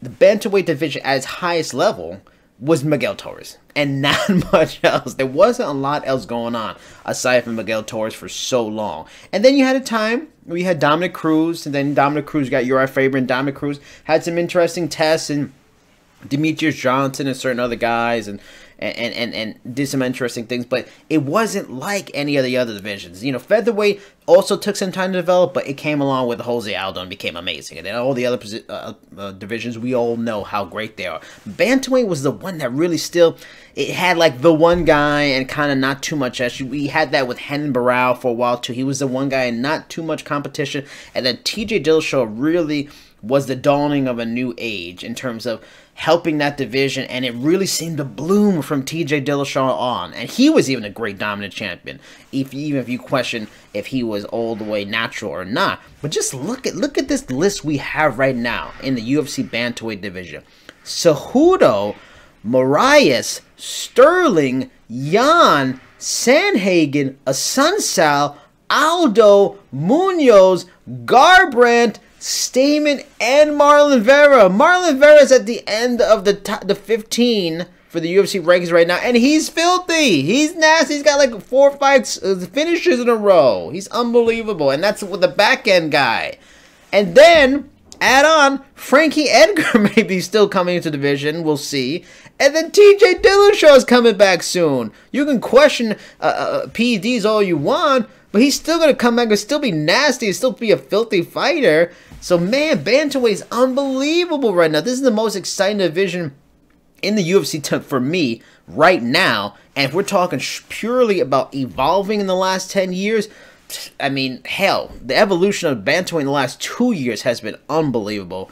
the bantamweight division at its highest level was Miguel Torres, and not much else. There wasn't a lot else going on aside from Miguel Torres for so long. And then you had a time where you had Dominic Cruz, and then Dominic Cruz got Uriah Faber, and Dominic Cruz had some interesting tests, and Demetrius Johnson and certain other guys, and did some interesting things, but it wasn't like any of the other divisions. You know, featherweight also took some time to develop, but it came along with Jose Aldo and became amazing. And then all the other divisions, we all know how great they are. Bantamweight was the one that really still, it had like the one guy and kind of not too much else. We had that with Hen Borrell for a while too. He was the one guy and not too much competition. And then TJ Dillashaw really was the dawning of a new age in terms of helping that division, and it really seemed to bloom from TJ Dillashaw on. And he was even a great dominant champion, even if you question if he was all the way natural or not. But just look at this list we have right now in the UFC bantamweight division: Cejudo, Marias, Sterling, Yan, Sanhagen, Assunção, Aldo, Munoz, Garbrandt, Stamen, and Marlon Vera. Marlon Vera is at the end of the 15 for the UFC rankings right now, and he's filthy. He's nasty. He's got like 4 or 5 finishes in a row. He's unbelievable, and that's with the back end guy. And then add on Frankie Edgar may be still coming into division. We'll see. And then TJ Dillashaw is coming back soon. You can question PEDs all you want, but he's still going to come back and still be nasty. He'll still be a filthy fighter. So, man, bantamweight is unbelievable right now. This is the most exciting division in the UFC for me right now. And if we're talking purely about evolving in the last 10 years, I mean, hell, the evolution of bantamweight in the last 2 years has been unbelievable.